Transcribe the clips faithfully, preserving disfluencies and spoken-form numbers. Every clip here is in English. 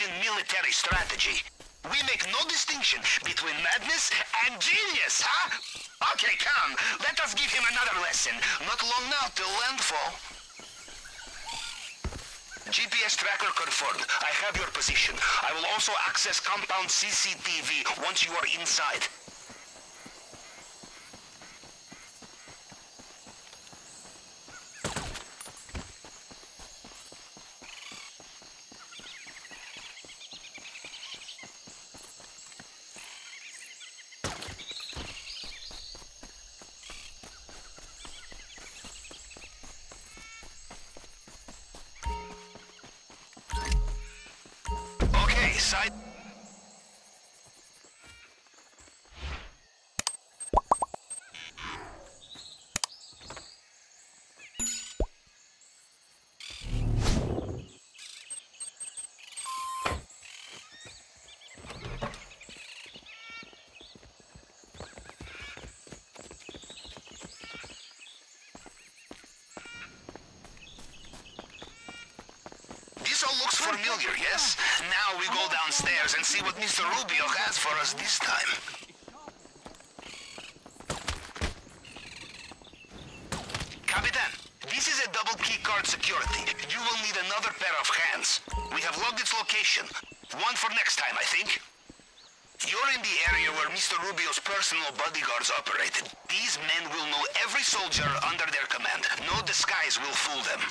Russian military strategy. We make no distinction between madness and genius, huh? Okay, come. Let us give him another lesson. Not long now till landfall. G P S tracker confirmed. I have your position. I will also access compound C C T V once you are inside. Zeit. Looks familiar, yes? Now we go downstairs and see what Mister Rubio has for us this time. Capitan, this is a double key card security. You will need another pair of hands. We have logged its location. One for next time, I think. You're in the area where Mister Rubio's personal bodyguards operated. These men will know every soldier under their command. No disguise will fool them.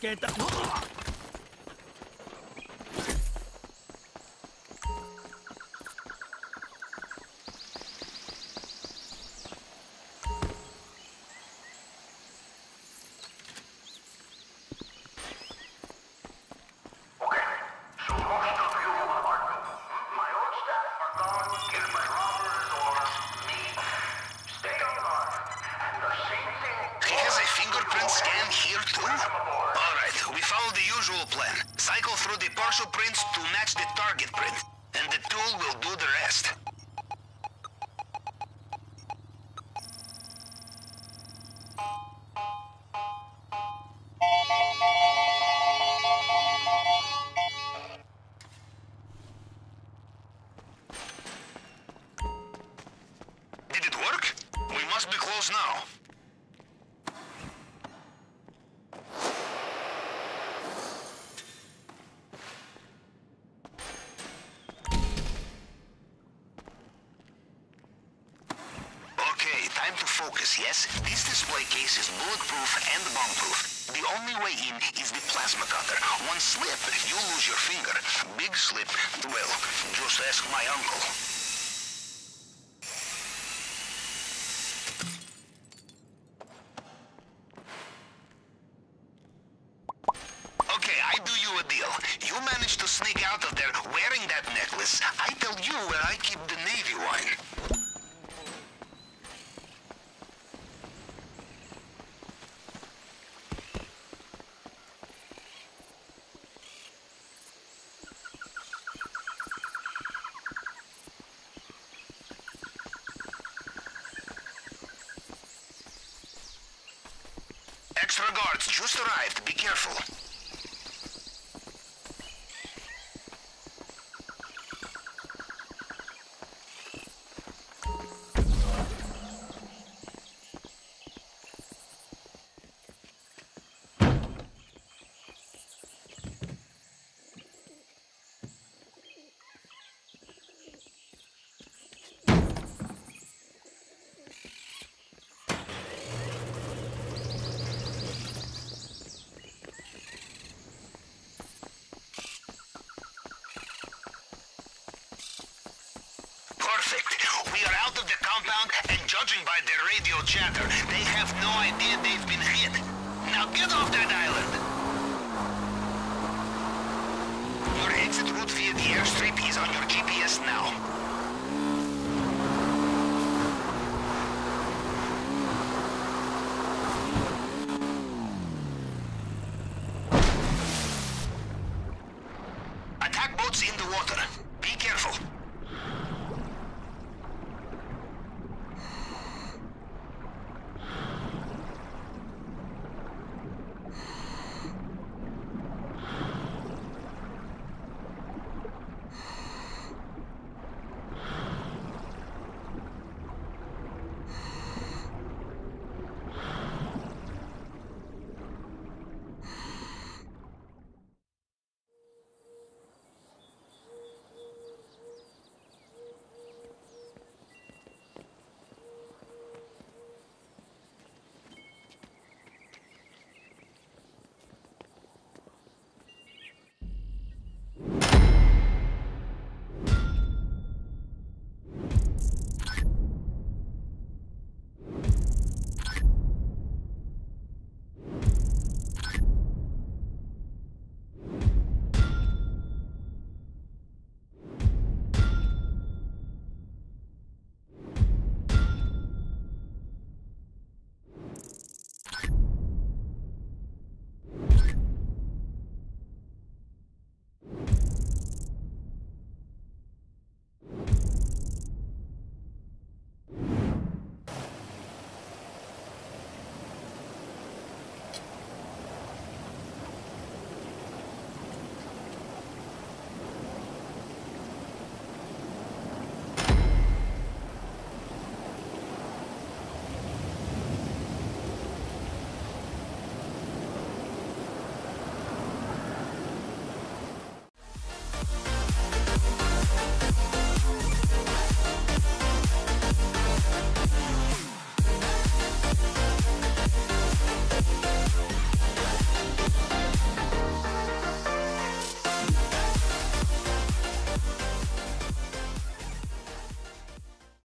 Get up. Prints to match the target print, and the tool will do the rest. Did it work? We must be close now. Focus, yes? This display case is bulletproof and bombproof. The only way in is the plasma cutter. One slip, you lose your finger. Big slip, well, just ask my uncle. Okay, I do you a deal. You manage to sneak out of there wearing that necklace. I tell you where I keep the Navy wine. Extra guards just arrived. Be careful. perfect. We are out of the compound, and judging by their radio chatter, they have no idea they've been hit. Now get off that island! Your exit route via the airstrip is on your G P S now.